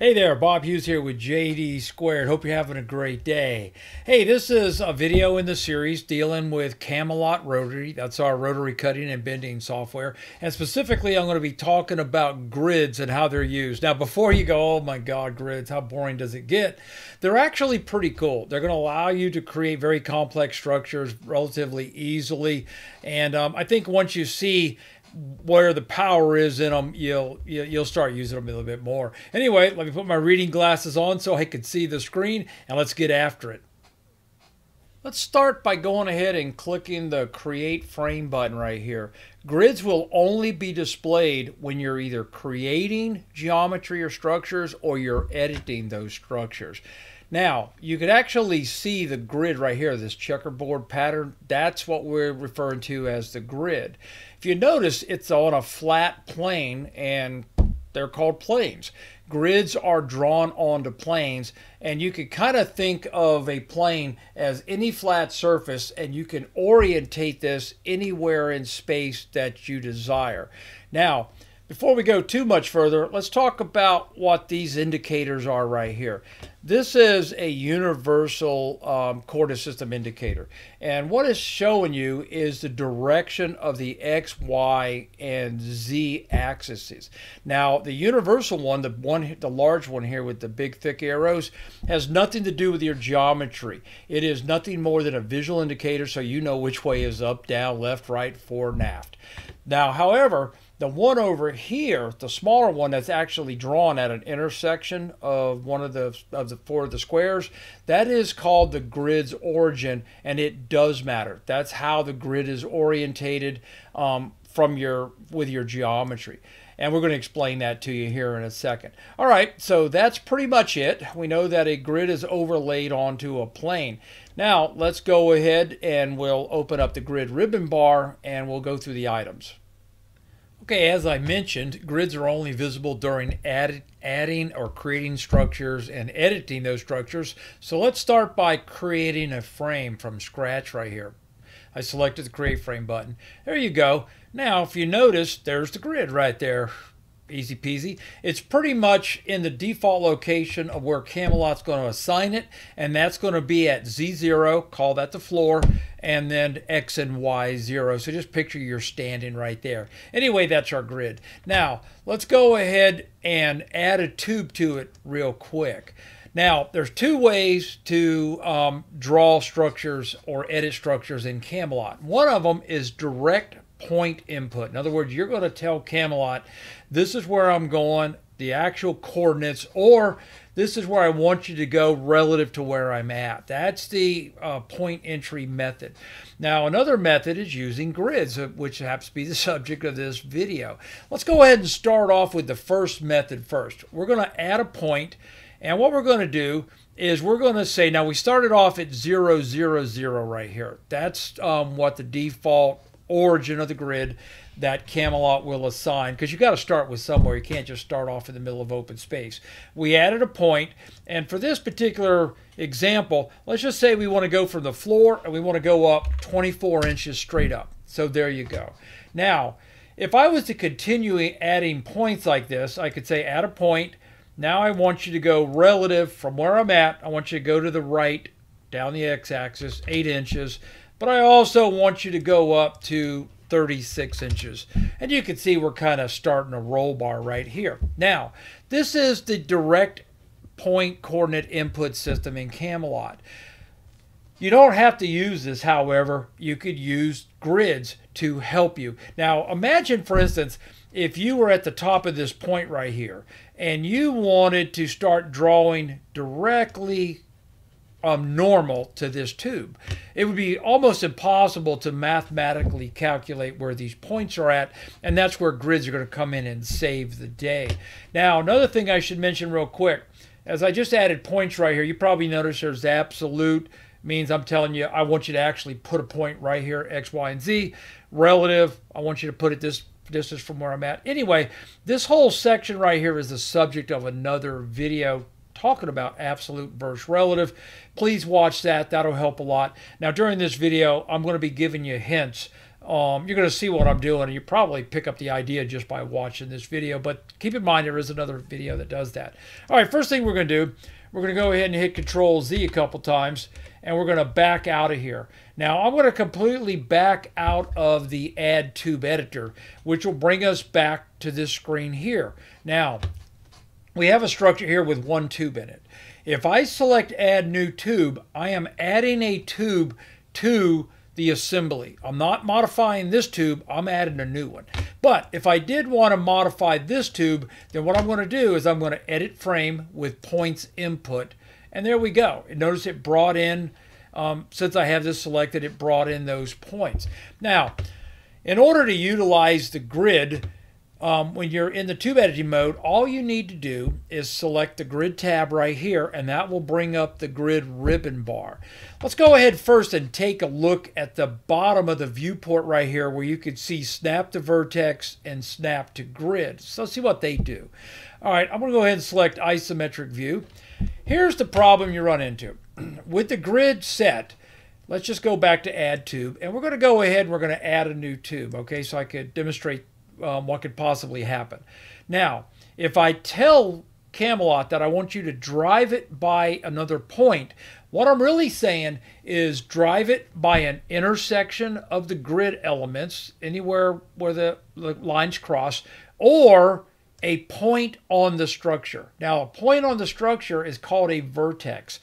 Hey there, Bob Hughes here with JD Squared. Hope you're having a great day. Hey, this is a video in the series dealing with Cam-A-Lot Rotary. That's our rotary cutting and bending software. And specifically, I'm going to be talking about grids and how they're used. Now, before you go, oh my God, grids, how boring does it get? They're actually pretty cool. They're going to allow you to create very complex structures relatively easily. And I think once you see where the power is in them, you'll start using them a little bit more. Anyway, let me put my reading glasses on so I could see the screen, and let's get after it. Let's start by going ahead and clicking the Create Frame button right here. Grids will only be displayed when you're either creating geometry or structures or you're editing those structures. Now, you can actually see the grid right here, this checkerboard pattern. That's what we're referring to as the grid. If you notice, it's on a flat plane, and they're called planes. Grids are drawn onto planes, and you can kind of think of a plane as any flat surface, and you can orientate this anywhere in space that you desire. Now, before we go too much further, let's talk about what these indicators are right here. This is a universal coordinate system indicator. And what it's showing you is the direction of the X, Y, and Z axes. Now, the universal one, the large one here with the big thick arrows, has nothing to do with your geometry. It is nothing more than a visual indicator, so you know which way is up, down, left, right, forward, aft. Now, however, the one over here, the smaller one that's actually drawn at an intersection of one of the four of the squares, that is called the grid's origin, and it does matter. That's how the grid is orientated with your geometry. And we're going to explain that to you here in a second. All right, so that's pretty much it. We know that a grid is overlaid onto a plane. Now, let's go ahead and we'll open up the grid ribbon bar and we'll go through the items. Okay, as I mentioned, grids are only visible during adding or creating structures and editing those structures. So let's start by creating a frame from scratch right here. I selected the Create Frame button. There you go. Now, if you notice, there's the grid right there. Easy peasy. It's pretty much in the default location of where Cam-A-Lot's going to assign it, and that's going to be at Z0, call that the floor, and then X and Y0. So just picture you're standing right there. Anyway, that's our grid. Now, let's go ahead and add a tube to it real quick. Now, there's two ways to draw structures or edit structures in Cam-A-Lot. One of them is direct point input. In other words, you're going to tell Cam-A-Lot, this is where I'm going, the actual coordinates, or this is where I want you to go relative to where I'm at. That's the point entry method. Now, another method is using grids, which happens to be the subject of this video. Let's go ahead and start off with the first method first. We're going to add a point, and what we're going to do is we're going to say, now we started off at 0, 0, 0 right here. That's what the default origin of the grid that Cam-A-Lot will assign, because you got to start with somewhere. You can't just start off in the middle of open space. We added a point, and for this particular example, let's just say we want to go from the floor and we want to go up 24 inches straight up. So there you go. Now, if I was to continue adding points like this, I could say add a point. Now I want you to go relative from where I'm at. I want you to go to the right, down the x-axis, 8 inches. But I also want you to go up to 36 inches. And you can see we're kind of starting a roll bar right here. Now, this is the direct point coordinate input system in Cam-A-Lot. You don't have to use this, however. You could use grids to help you. Now, imagine, for instance, if you were at the top of this point right here, and you wanted to start drawing directly normal to this tube. It would be almost impossible to mathematically calculate where these points are at, and that's where grids are going to come in and save the day. Now, another thing I should mention real quick, as I just added points right here, you probably notice there's absolute, means I'm telling you I want you to actually put a point right here, X, Y, and Z. Relative, I want you to put it this distance from where I'm at. Anyway, this whole section right here is the subject of another video talking about absolute versus relative. Please watch that. That'll help a lot. Now, during this video, I'm going to be giving you hints You're going to see what I'm doing, and you probably pick up the idea just by watching this video, but keep in mind there is another video that does that. All right, first thing we're going to do, we're going to go ahead and hit Control-Z a couple times, and we're going to back out of here. Now, I'm going to completely back out of the Add Tube Editor, which will bring us back to this screen here. Now, we have a structure here with one tube in it. If I select Add New Tube, I am adding a tube to the assembly. I'm not modifying this tube, I'm adding a new one. But if I did want to modify this tube, then what I'm going to do is I'm going to edit frame with points input, and there we go. And notice it brought in, since I have this selected, it brought in those points. Now, in order to utilize the grid, when you're in the tube editing mode, all you need to do is select the grid tab right here, and that will bring up the grid ribbon bar. Let's go ahead first and take a look at the bottom of the viewport right here where you can see snap to vertex and snap to grid. So let's see what they do. All right, I'm going to go ahead and select isometric view. Here's the problem you run into. With the grid set, let's just go back to add tube, and we're going to go ahead and we're going to add a new tube, okay, so I could demonstrate what could possibly happen. Now, if I tell Cam-A-Lot that I want you to drive it by another point, what I'm really saying is drive it by an intersection of the grid elements, anywhere where the lines cross, or a point on the structure. Now, a point on the structure is called a vertex.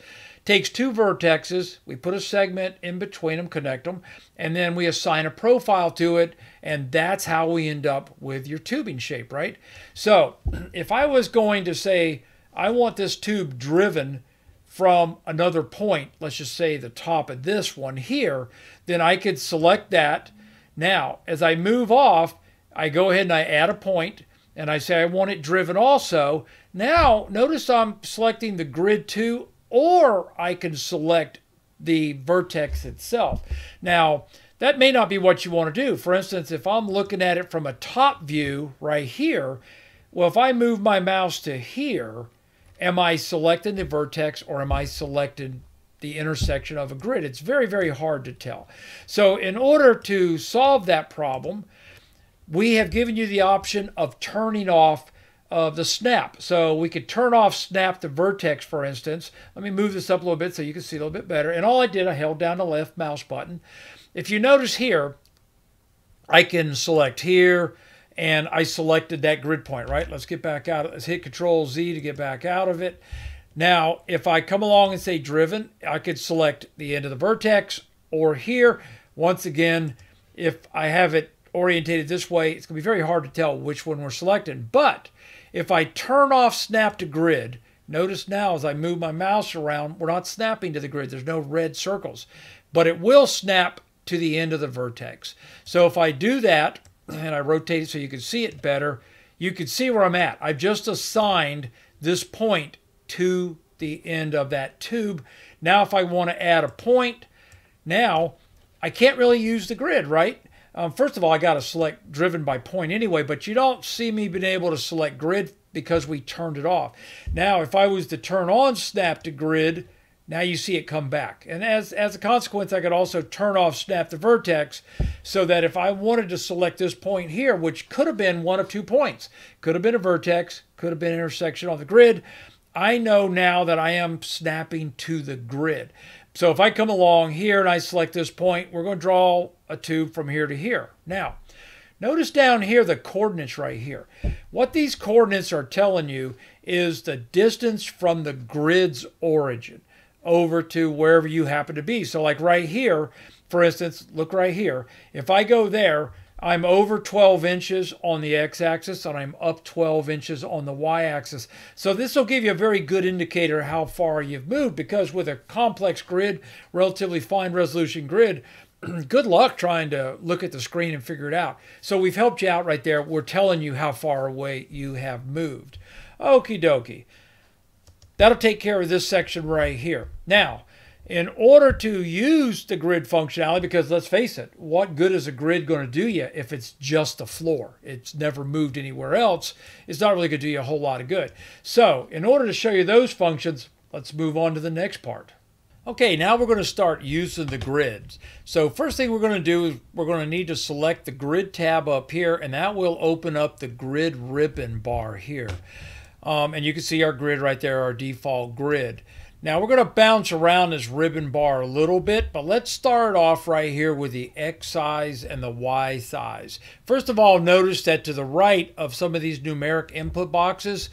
Takes two vertexes, we put a segment in between them, connect them, and then we assign a profile to it, and that's how we end up with your tubing shape, right? So if I was going to say, I want this tube driven from another point, let's just say the top of this one here, then I could select that. Now, as I move off, I go ahead and I add a point, and I say I want it driven also. Now, notice I'm selecting the grid 2, or I can select the vertex itself. Now, that may not be what you want to do. For instance, if I'm looking at it from a top view right here, well, if I move my mouse to here, am I selecting the vertex or am I selecting the intersection of a grid? It's very, very hard to tell. So in order to solve that problem, we have given you the option of turning off of the snap. So we could turn off snap to vertex, for instance. Let me move this up a little bit so you can see a little bit better. And all I did, I held down the left mouse button. If you notice here, I can select here, and I selected that grid point, right? Let's get back out. Let's hit Control Z to get back out of it. Now, if I come along and say driven, I could select the end of the vertex or here. Once again, if I have it orientated this way, it's going to be very hard to tell which one we're selecting. But if I turn off snap to grid, notice now as I move my mouse around, we're not snapping to the grid. There's no red circles, but it will snap to the end of the vertex. So if I do that, and I rotate it so you can see it better, you can see where I'm at. I've just assigned this point to the end of that tube. Now if I want to add a point, now I can't really use the grid, right? First of all, I got to select driven by point anyway, but you don't see me being able to select grid because we turned it off. Now, if I was to turn on snap to grid, now you see it come back. And as a consequence, I could also turn off snap to vertex so that if I wanted to select this point here, which could have been one of 2 points, could have been a vertex, could have been an intersection on the grid, I know now that I am snapping to the grid. So if I come along here and I select this point, we're going to draw a tube from here to here. Now, notice down here the coordinates right here. What these coordinates are telling you is the distance from the grid's origin over to wherever you happen to be. So like right here, for instance, look right here. If I go there, I'm over 12 inches on the x-axis, and I'm up 12 inches on the y-axis. So this will give you a very good indicator how far you've moved, because with a complex grid, relatively fine resolution grid, good luck trying to look at the screen and figure it out. So we've helped you out right there. We're telling you how far away you have moved. Okie dokie. That'll take care of this section right here. Now, in order to use the grid functionality, because let's face it, what good is a grid going to do you if it's just the floor? It's never moved anywhere else. It's not really going to do you a whole lot of good. So in order to show you those functions, let's move on to the next part. Okay, now we're going to start using the grids. So first thing we're going to do is we're going to need to select the grid tab up here, and that will open up the grid ribbon bar here. And you can see our grid right there, our default grid. Now we're going to bounce around this ribbon bar a little bit, but let's start off right here with the X size and the Y size. First of all, notice that to the right of some of these numeric input boxes,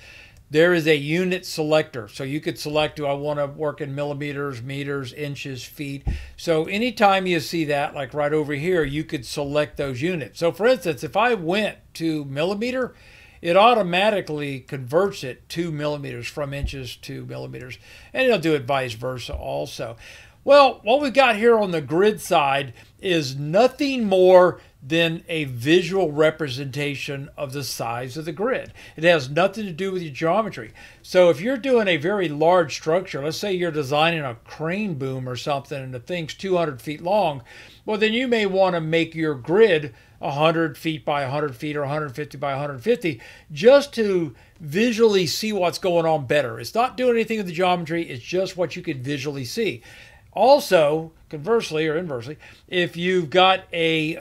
there is a unit selector. So you could select, do I want to work in millimeters, meters, inches, feet? So anytime you see that, like right over here, you could select those units. So for instance, if I went to millimeter, it automatically converts it to millimeters, from inches to millimeters, and it'll do it vice versa also. Well, what we've got here on the grid side is nothing more than a visual representation of the size of the grid. It has nothing to do with your geometry. So if you're doing a very large structure, let's say you're designing a crane boom or something and the thing's 200 feet long, well then you may want to make your grid 100 feet by 100 feet or 150 by 150 just to visually see what's going on better. It's not doing anything with the geometry, it's just what you can visually see. Also, conversely or inversely, if you've got a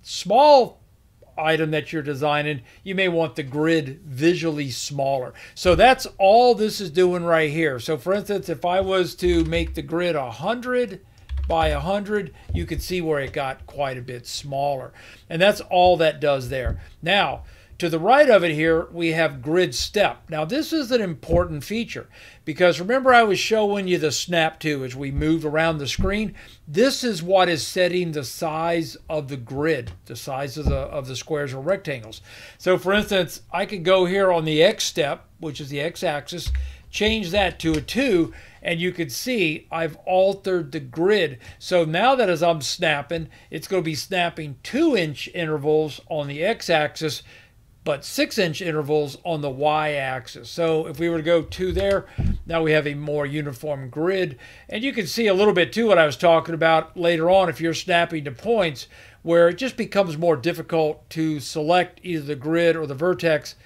small item that you're designing, you may want the grid visually smaller. So that's all this is doing right here. So for instance, if I was to make the grid 100 by 100, you can see where it got quite a bit smaller. And that's all that does there. Now, to the right of it here, we have grid step. Now this is an important feature because remember I was showing you the snap to as we move around the screen. This is what is setting the size of the grid, the size of the squares or rectangles. So for instance, I could go here on the X step, which is the X axis, change that to a 2, and you can see I've altered the grid. So now that as I'm snapping, it's going to be snapping 2-inch intervals on the X axis, but 6-inch intervals on the y-axis. So if we were to go 2 there, now we have a more uniform grid. And you can see a little bit too what I was talking about later on if you're snapping to points where it just becomes more difficult to select either the grid or the vertex.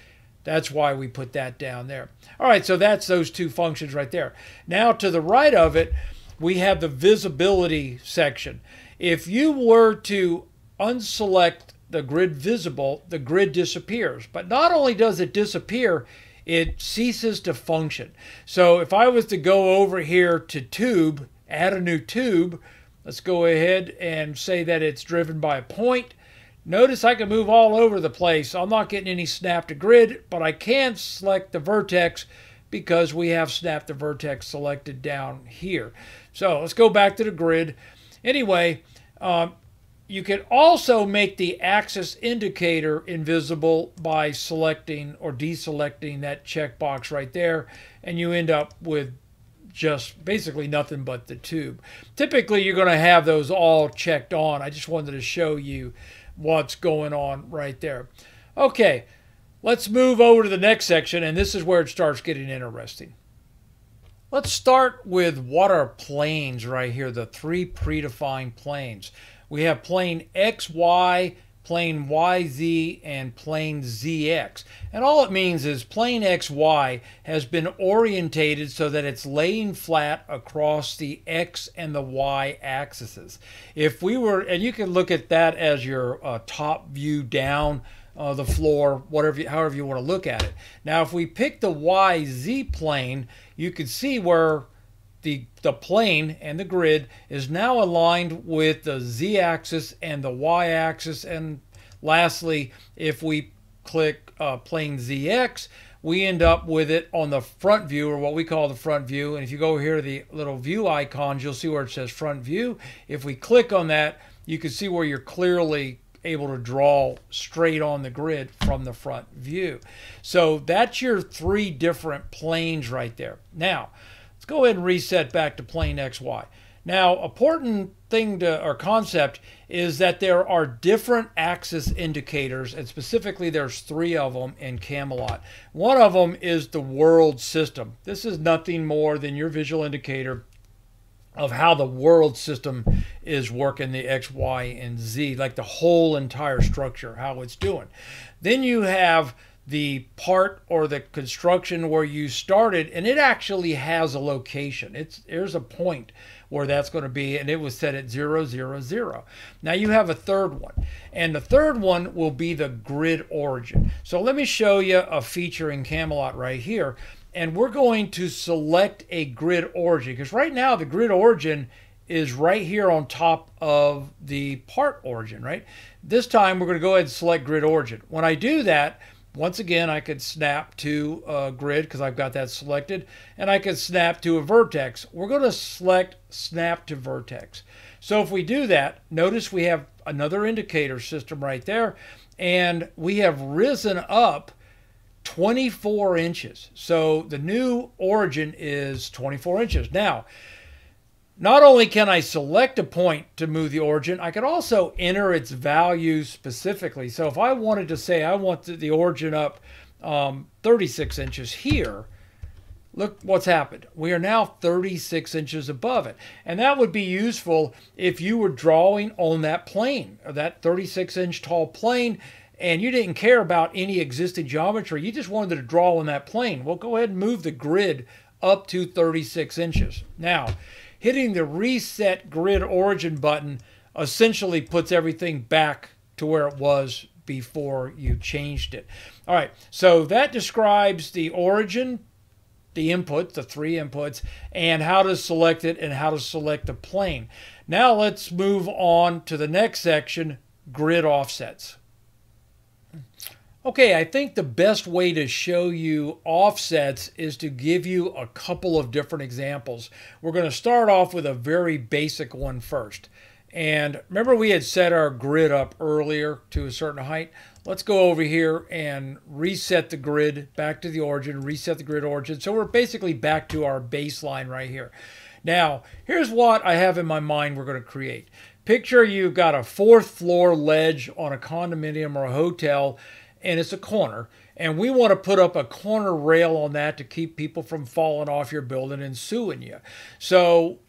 That's why we put that down there. All right, so that's those two functions right there. Now to the right of it, we have the visibility section. If you were to unselect the grid visible, the grid disappears. But not only does it disappear, it ceases to function. So if I was to go over here to tube, add a new tube, let's go ahead and say that it's driven by a point. Notice I can move all over the place. I'm not getting any snap to grid, but I can select the vertex because we have snap to vertex selected down here. So let's go back to the grid. Anyway, you can also make the axis indicator invisible by selecting or deselecting that checkbox right there, and you end up with just basically nothing but the tube. Typically, you're going to have those all checked on. I just wanted to show you what's going on right there. Okay, let's move over to the next section, and this is where it starts getting interesting. Let's start with what are planes right here, the three predefined planes. We have plane XY, plane YZ, and plane ZX. And all it means is plane XY has been orientated so that it's laying flat across the X and the Y axes. If we were, and you can look at that as your top view down the floor, however you want to look at it. Now, if we pick the YZ plane, you can see where the plane and the grid is now aligned with the z-axis and the y-axis. And lastly, if we click plane ZX, we end up with it on the front view, or what we call the front view. And if you go here to the little view icons, you'll see where it says front view. If we click on that, you can see where you're clearly able to draw straight on the grid from the front view. So that's your three different planes right there. Now, go ahead and reset back to plane XY. Now, important thing to our concept is that there are different axis indicators, and specifically there's three of them in Cam-A-Lot. One of them is the world system. This is nothing more than your visual indicator of how the world system is working, the X, Y, and Z, like the whole entire structure, how it's doing. Then you have the part or the construction where you started, and it actually has a location. There's a point where that's going to be, and it was set at 0, 0, 0. Now you have a third one, and the third one will be the grid origin. So let me show you a feature in Cam-A-Lot right here, and we're going to select a grid origin, because right now the grid origin is right here on top of the part origin, right? This time we're going to go ahead and select grid origin. When I do that, once again, I could snap to a grid because I've got that selected, and I could snap to a vertex. We're going to select snap to vertex. So if we do that, notice we have another indicator system right there, and we have risen up 24 inches. So the new origin is 24 inches. Now, not only can I select a point to move the origin, I could also enter its value specifically. So if I wanted to say I want the origin up 36 inches here, look what's happened. We are now 36 inches above it. And that would be useful if you were drawing on that plane, or that 36-inch tall plane, and you didn't care about any existing geometry. You just wanted to draw on that plane. Well, go ahead and move the grid up to 36 inches. Now, hitting the reset grid origin button essentially puts everything back to where it was before you changed it. All right, so that describes the origin, the input, the three inputs, and how to select it and how to select the plane. Now let's move on to the next section, grid offsets. Okay, I think the best way to show you offsets is to give you a couple of different examples. We're going to start off with a very basic one first. And remember, we had set our grid up earlier to a certain height. Let's go over here and reset the grid back to the origin, reset the grid origin. So we're basically back to our baseline right here. Now, here's what I have in my mind we're going to create. Picture you've got a fourth floor ledge on a condominium or a hotel, and it's a corner, and we want to put up a corner rail on that to keep people from falling off your building and suing you. So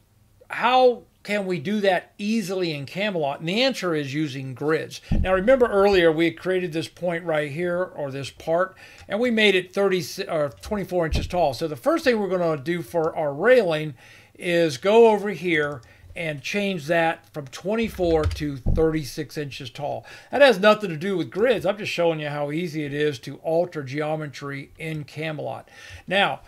how can we do that easily in Cam-A-Lot? And the answer is using grids. Now remember earlier we created this point right here, or this part, and we made it 24 inches tall. So the first thing we're going to do for our railing is go over here and change that from 24 to 36 inches tall. That has nothing to do with grids. I'm just showing you how easy it is to alter geometry in Cam-A-Lot. Now,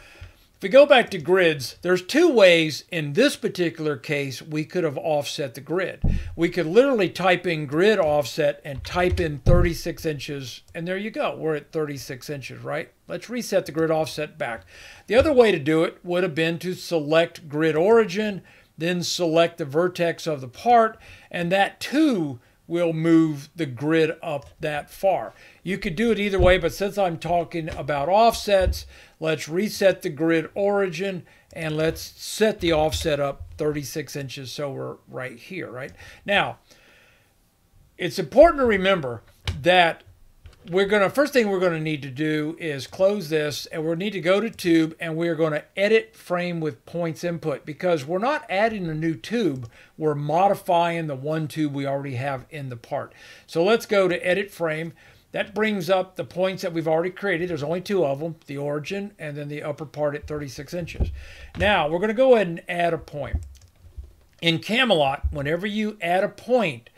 if we go back to grids, there's two ways in this particular case we could have offset the grid. We could literally type in grid offset and type in 36 inches, and there you go. We're at 36 inches, right? Let's reset the grid offset back. The other way to do it would have been to select grid origin, then select the vertex of the part, and that too will move the grid up that far. You could do it either way, but since I'm talking about offsets, let's reset the grid origin and let's set the offset up 36 inches so we're right here, right? Now, it's important to remember that first thing we're going to need to do is close this, and we'll need to go to tube, and we're going to edit frame with points input, because we're not adding a new tube, we're modifying the one tube we already have in the part. So let's go to edit frame. That brings up the points that we've already created. There's only two of them, the origin and then the upper part at 36 inches. Now we're going to go ahead and add a point. In Cam-A-Lot, whenever you add a point,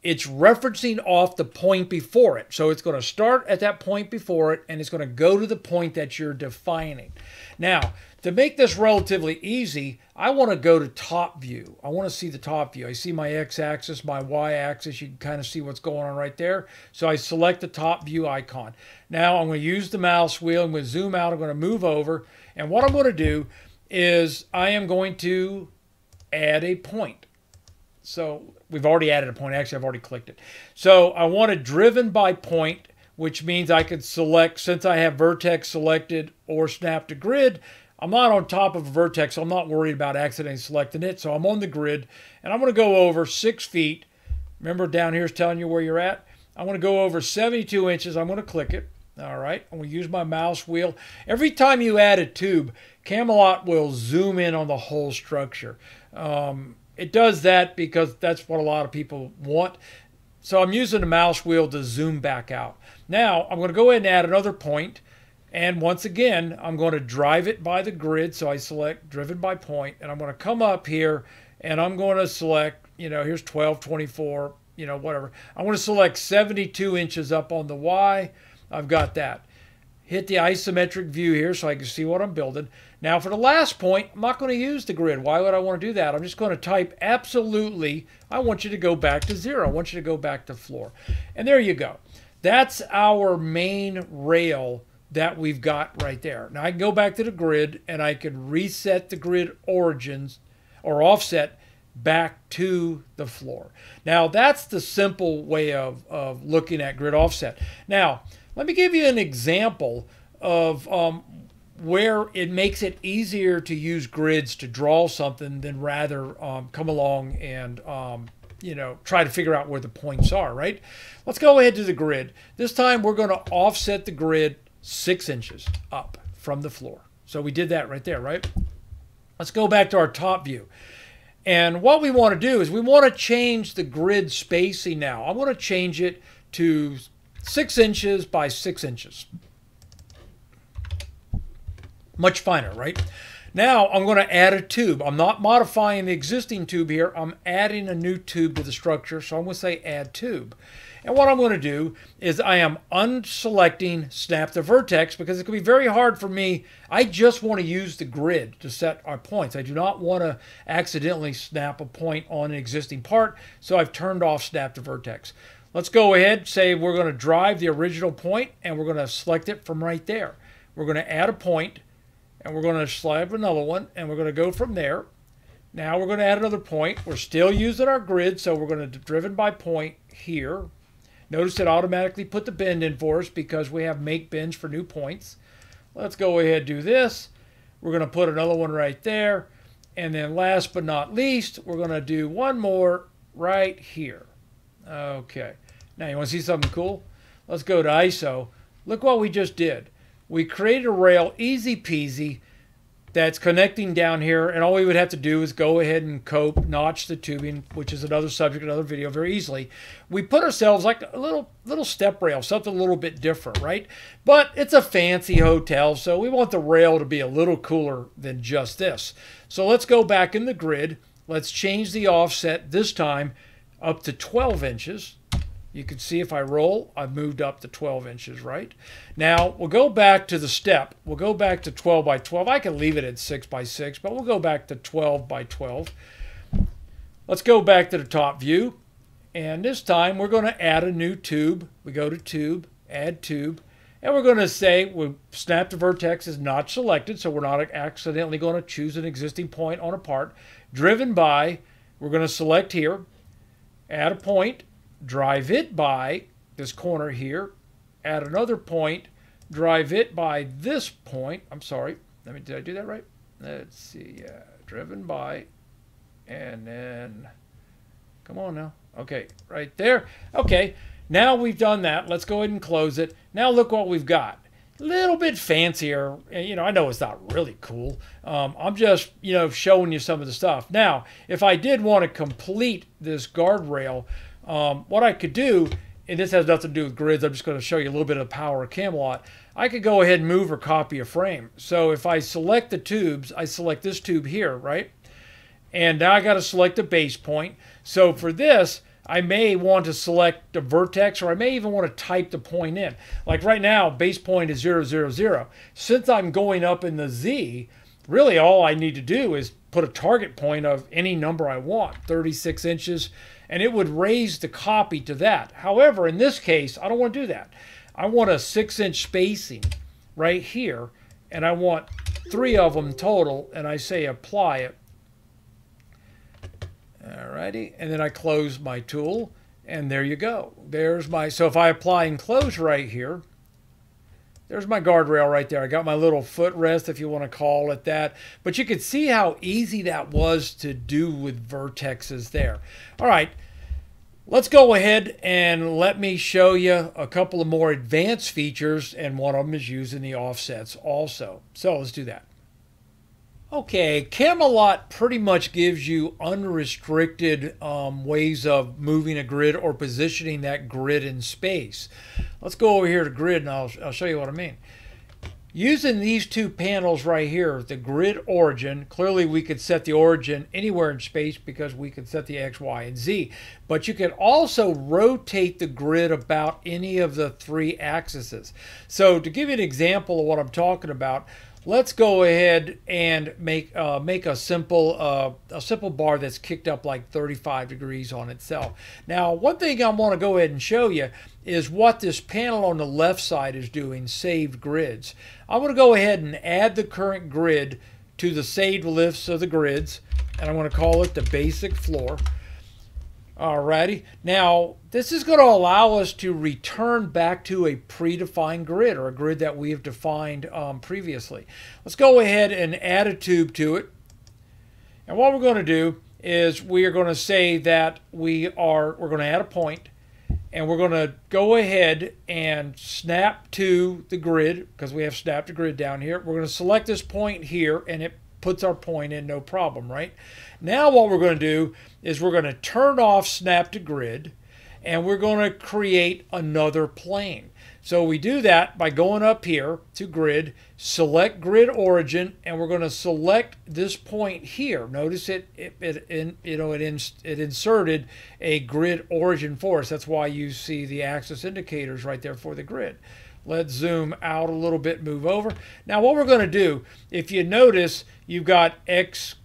it's referencing off the point before it. So it's going to start at that point before it, and it's going to go to the point that you're defining. Now, to make this relatively easy, I want to go to top view. I want to see the top view. I see my x-axis, my y-axis. You can kind of see what's going on right there. So I select the top view icon. Now I'm going to use the mouse wheel. I'm going to zoom out. I'm going to move over. And what I'm going to do is I am going to add a point. So we've already added a point. Actually, I've already clicked it. So I want it driven by point, which means I could select, since I have vertex selected or snap to grid, I'm not on top of a vertex, so I'm not worried about accidentally selecting it. So I'm on the grid, and I'm going to go over 6 feet. Remember, down here is telling you where you're at. I want to go over 72 inches. I'm going to click it. All right, I'm going to use my mouse wheel. Every time you add a tube, Cam-A-Lot will zoom in on the whole structure. It does that because that's what a lot of people want. So I'm using the mouse wheel to zoom back out. Now I'm going to go ahead and add another point. And once again, I'm going to drive it by the grid. So I select driven by point, and I'm going to come up here and I'm going to select, you know, here's 12, 24, you know, whatever. I want to select 72 inches up on the Y. I've got that. Hit the isometric view here so I can see what I'm building. Now for the last point, I'm not going to use the grid. Why would I want to do that? I'm just going to type absolutely. I want you to go back to zero. I want you to go back to floor. And there you go. That's our main rail that we've got right there. Now I can go back to the grid and I can reset the grid origins or offset back to the floor. Now that's the simple way of looking at grid offset. Now, let me give you an example of where it makes it easier to use grids to draw something than rather come along and you know, try to figure out where the points are, right? Let's go ahead to the grid. This time we're going to offset the grid 6 inches up from the floor. So we did that right there, right? Let's go back to our top view. And what we want to do is we want to change the grid spacing now. I want to change it to 6 inches by 6 inches. Much finer, right? Now I'm going to add a tube. I'm not modifying the existing tube here. I'm adding a new tube to the structure. So I'm going to say add tube. And what I'm going to do is I am unselecting snap to vertex because it can be very hard for me. I just want to use the grid to set our points. I do not want to accidentally snap a point on an existing part. So I've turned off snap to vertex. Let's go ahead, say we're going to drive the original point, and we're going to select it from right there. We're going to add a point, and we're going to slide another one, and we're going to go from there. Now we're going to add another point. We're still using our grid, so we're going to driven by point here. Notice it automatically put the bend in for us because we have make bends for new points. Let's go ahead and do this. We're going to put another one right there. And then last but not least, we're going to do one more right here. Okay, now you want to see something cool? Let's go to ISO. Look what we just did. We created a rail, easy peasy, that's connecting down here, and all we would have to do is go ahead and cope, notch the tubing, which is another subject, another video, very easily. We put ourselves like a little step rail, something a little bit different, right? But it's a fancy hotel, so we want the rail to be a little cooler than just this. So let's go back in the grid. Let's change the offset this time up to 12 inches. You can see if I roll, I've moved up to 12 inches, right? Now, we'll go back to the step. We'll go back to 12 by 12. I can leave it at 6 by 6, but we'll go back to 12 by 12. Let's go back to the top view. And this time, we're going to add a new tube. We go to tube, add tube. And we're going to say, we snap to vertex is not selected, so we're not accidentally going to choose an existing point on a part. Driven by, we're going to select here. Add a point, drive it by this corner here, add another point, drive it by this point. I'm sorry, did I do that right? Let's see, driven by, and then, come on now. Okay, right there. Okay, now we've done that. Let's go ahead and close it. Now look what we've got. A little bit fancier, you know. I know it's not really cool. I'm just, you know, showing you some of the stuff. Now, if I did want to complete this guardrail, what I could do, and this has nothing to do with grids, I'm just going to show you a little bit of the power of Cam-A-Lot. I could go ahead and move or copy a frame. So if I select the tubes, I select this tube here, right? And now I got to select a base point. So for this, I may want to select the vertex, or I may even want to type the point in. Like right now, base point is 0, 0, 0. Since I'm going up in the Z, really all I need to do is put a target point of any number I want, 36 inches, and it would raise the copy to that. However, in this case, I don't want to do that. I want a 6-inch spacing right here, and I want 3 of them total, and I say apply it. Alrighty, and then I close my tool, and there you go. There's my, so if I apply and close right here, there's my guardrail right there. I got my little footrest, if you want to call it that. But you could see how easy that was to do with vertexes there. All right, let's go ahead and let me show you a couple of more advanced features, and one of them is using the offsets also. So let's do that. Okay, Cam-A-Lot pretty much gives you unrestricted ways of moving a grid or positioning that grid in space. Let's go over here to grid, and I'll show you what I mean. Using these two panels right here, the grid origin, clearly we could set the origin anywhere in space because we could set the X, Y, and Z. But you can also rotate the grid about any of the three axes. So to give you an example of what I'm talking about, let's go ahead and make a simple bar that's kicked up like 35 degrees on itself. Now, one thing I want to go ahead and show you is what this panel on the left side is doing, saved grids. I want to go ahead and add the current grid to the saved lists of the grids, and I'm going to call it the basic floor. Alrighty. Now, this is going to allow us to return back to a predefined grid or a grid that we have defined previously. Let's go ahead and add a tube to it. And what we're going to do is we are going to say that we're going to add a point, and we're going to go ahead and snap to the grid because we have snapped to grid down here. We're going to select this point here, and it puts our point in, no problem, right? Now what we're going to do is we're going to turn off snap to grid, and we're going to create another plane. So we do that by going up here to grid, select grid origin, and we're going to select this point here. Notice it inserted a grid origin for us. That's why you see the axis indicators right there for the grid. Let's zoom out a little bit, move over. Now what we're going to do, if you notice, you've got X,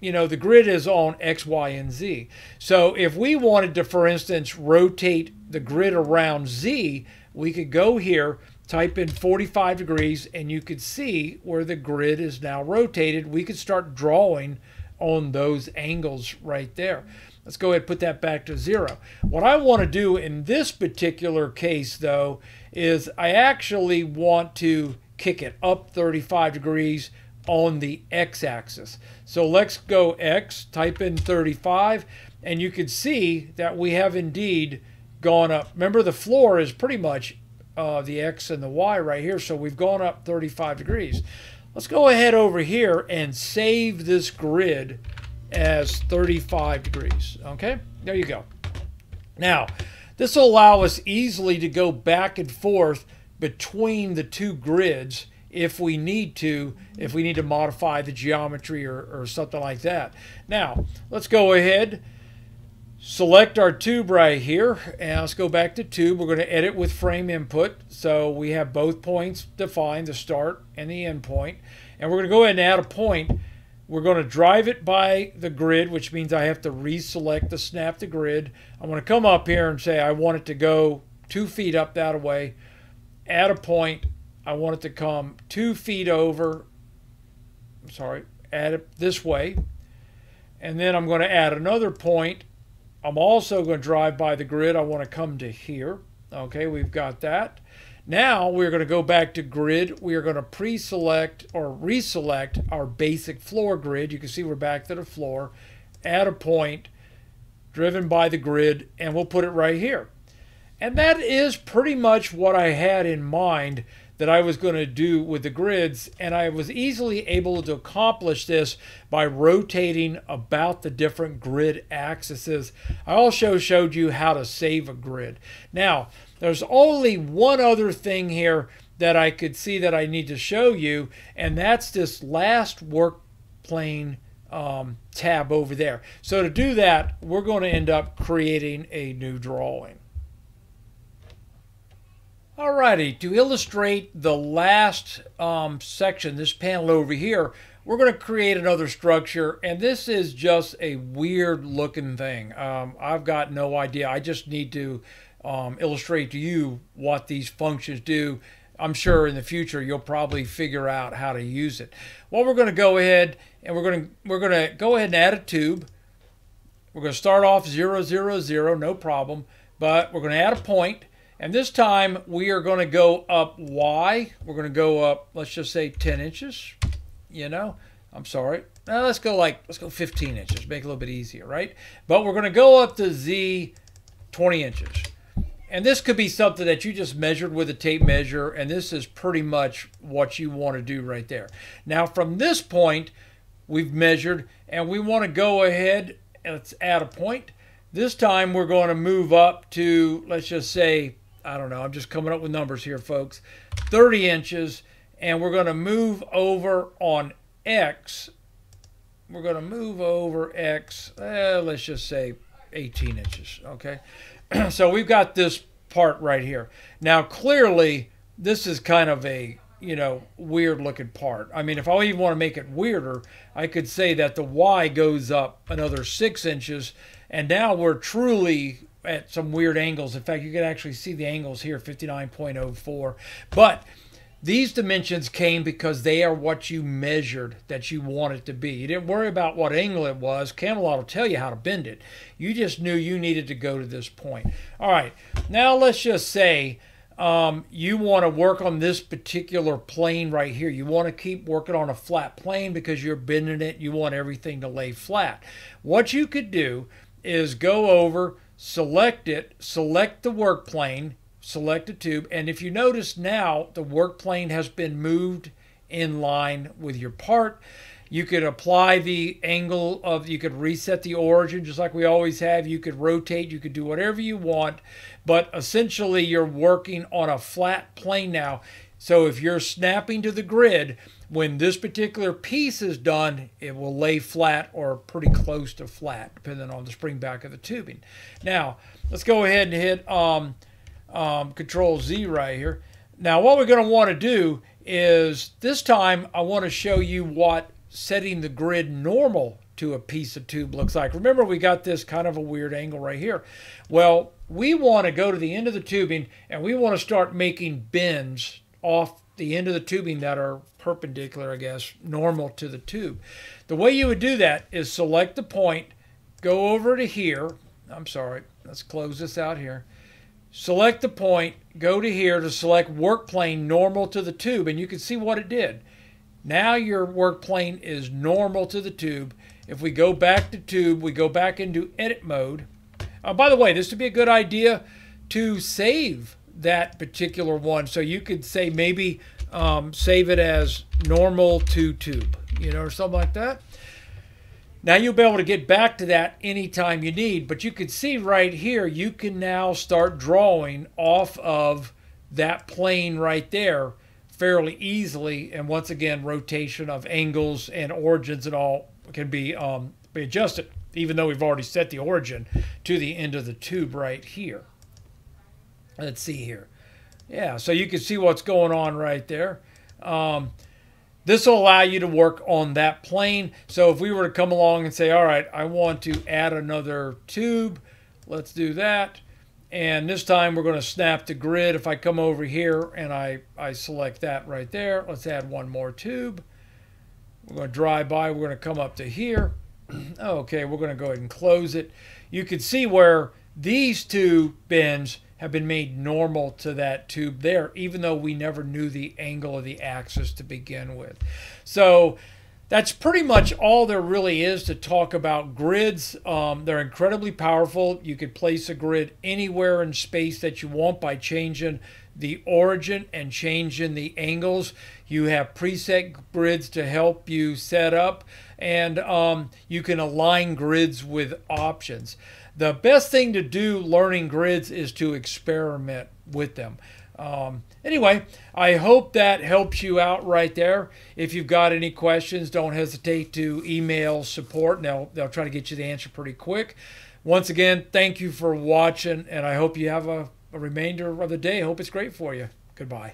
you know, the grid is on X, Y, and Z. So if we wanted to, for instance, rotate the grid around Z, we could go here, type in 45 degrees, and you could see where the grid is now rotated. We could start drawing on those angles right there. Let's go ahead and put that back to 0. What I want to do in this particular case, though, is I actually want to kick it up 35 degrees on the x-axis. So let's go x, type in 35, and you can see that we have indeed gone up. Remember, the floor is pretty much the x and the y right here, so we've gone up 35 degrees. Let's go ahead over here and save this grid as 35 degrees. Okay, there you go. Now, this will allow us easily to go back and forth between the two grids if we need to, modify the geometry or something like that. Now, let's go ahead, select our tube right here, and let's go back to tube. We're going to edit with frame input, so we have both points defined, the start and the end point. And we're going to go ahead and add a point. We're going to drive it by the grid, which means I have to reselect the snap to grid. I'm going to come up here and say I want it to go 2 feet up that way. Add a point. I want it to come 2 feet over. I'm sorry, add it this way. And then I'm going to add another point. I'm also going to drive by the grid. I want to come to here. Okay, we've got that. Now we're going to go back to grid. We are going to pre-select or reselect our basic floor grid. You can see we're back to the floor. Add a point driven by the grid, and we'll put it right here. And that is pretty much what I had in mind that I was going to do with the grids, and I was easily able to accomplish this by rotating about the different grid axes. I also showed you how to save a grid. Now, there's only one other thing here that I could see that I need to show you, and that's this last work plane tab over there. So to do that, we're going to end up creating a new drawing. Alrighty, to illustrate the last section, this panel over here, we're going to create another structure, and this is just a weird looking thing. I've got no idea. I just need to illustrate to you what these functions do. I'm sure in the future you'll probably figure out how to use it. Well, we're going to go ahead and we're going to go ahead and add a tube. We're going to start off 0, 0, 0, no problem, but we're going to add a point. And this time, we are going to go up Y. We're going to go up, let's just say 10 inches, you know. I'm sorry. Now, let's go 15 inches. Make it a little bit easier, right? But we're going to go up to Z 20 inches. And this could be something that you just measured with a tape measure, and this is pretty much what you want to do right there. Now, from this point, we've measured, and we want to go ahead and let's add a point. This time, we're going to move up to, let's just say, I don't know, I'm just coming up with numbers here, folks. 30 inches, and we're going to move over on X. We're going to move over X, let's just say 18 inches, okay? So we've got this part right here. Now, clearly, this is kind of a, you know, weird-looking part. I mean, if I even want to make it weirder, I could say that the Y goes up another 6 inches, and now we're truly at some weird angles. In fact, you can actually see the angles here, 59.04. But these dimensions came because they are what you measured that you want it to be. You didn't worry about what angle it was. Cam-A-Lot will tell you how to bend it. You just knew you needed to go to this point. All right, now let's just say you want to work on this particular plane right here. You want to keep working on a flat plane because you're bending it. You want everything to lay flat. What you could do is go over, select it, select the work plane, select a tube, and if you notice now, the work plane has been moved in line with your part. You could apply the angle of, you could reset the origin just like we always have. You could rotate, you could do whatever you want, but essentially you're working on a flat plane now. So if you're snapping to the grid, when this particular piece is done, it will lay flat or pretty close to flat, depending on the spring back of the tubing. Now, let's go ahead and hit Control Z right here. Now what we're going to want to do is, this time I want to show you what setting the grid normal to a piece of tube looks like. Remember, we got this kind of a weird angle right here. Well, we want to go to the end of the tubing and we want to start making bends off the end of the tubing that are perpendicular, I guess, normal to the tube. The way you would do that is select the point, go over to here. I'm sorry, let's close this out here. Select the point, go to here to select work plane normal to the tube, and you can see what it did. Now your work plane is normal to the tube. If we go back to tube, we go back into edit mode. By the way, this would be a good idea to save that particular one. So you could say maybe save it as normal to tube, you know, or something like that. Now you'll be able to get back to that anytime you need, but you can see right here, you can now start drawing off of that plane right there fairly easily. And once again, rotation of angles and origins and all can be adjusted, even though we've already set the origin to the end of the tube right here. Let's see here. Yeah, so you can see what's going on right there. This will allow you to work on that plane. So if we were to come along and say, all right, I want to add another tube, let's do that. And this time we're going to snap the grid. If I come over here and I select that right there, let's add one more tube. We're going to drive by, we're going to come up to here. Okay, we're going to go ahead and close it. You can see where these two bends have been made normal to that tube there, even though we never knew the angle of the axis to begin with. So that's pretty much all there really is to talk about grids. They're incredibly powerful. You could place a grid anywhere in space that you want by changing the origin and changing the angles. You have preset grids to help you set up, and you can align grids with options. The best thing to do learning grids is to experiment with them. Anyway, I hope that helps you out right there. If you've got any questions, don't hesitate to email support, and they'll try to get you the answer pretty quick. Once again, thank you for watching, and I hope you have a remainder of the day. I hope it's great for you. Goodbye.